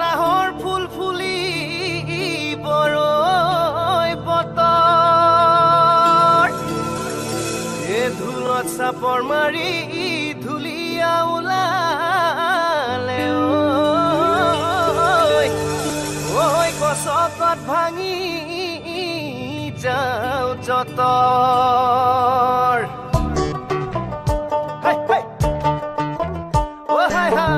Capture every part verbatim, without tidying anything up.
Nahar full fully बरय बतर ए Dhulat chopper मारि धुलिया उलाले ओय गसतत भांगी जाओ जतर हाय हाय ओ हाय हाय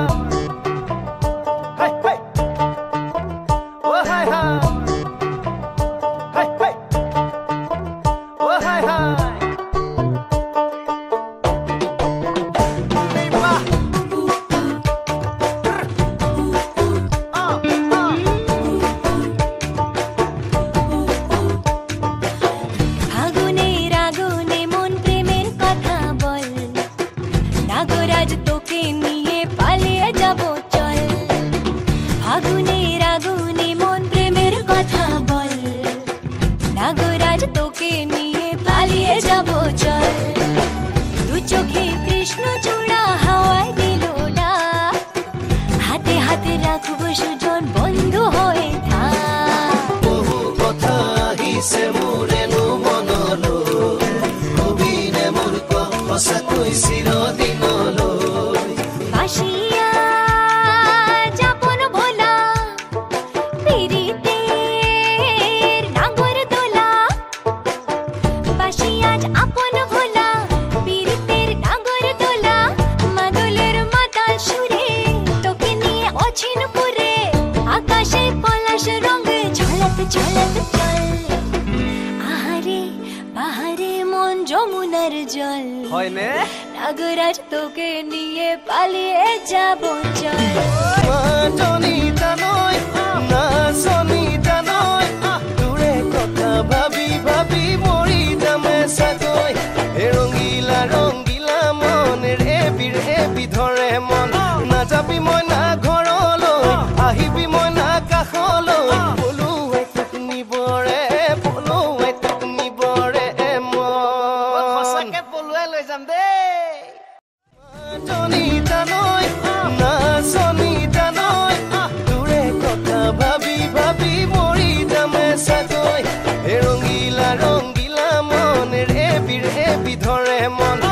रंगीला रंगीला मन रे बिरे बिधरे मन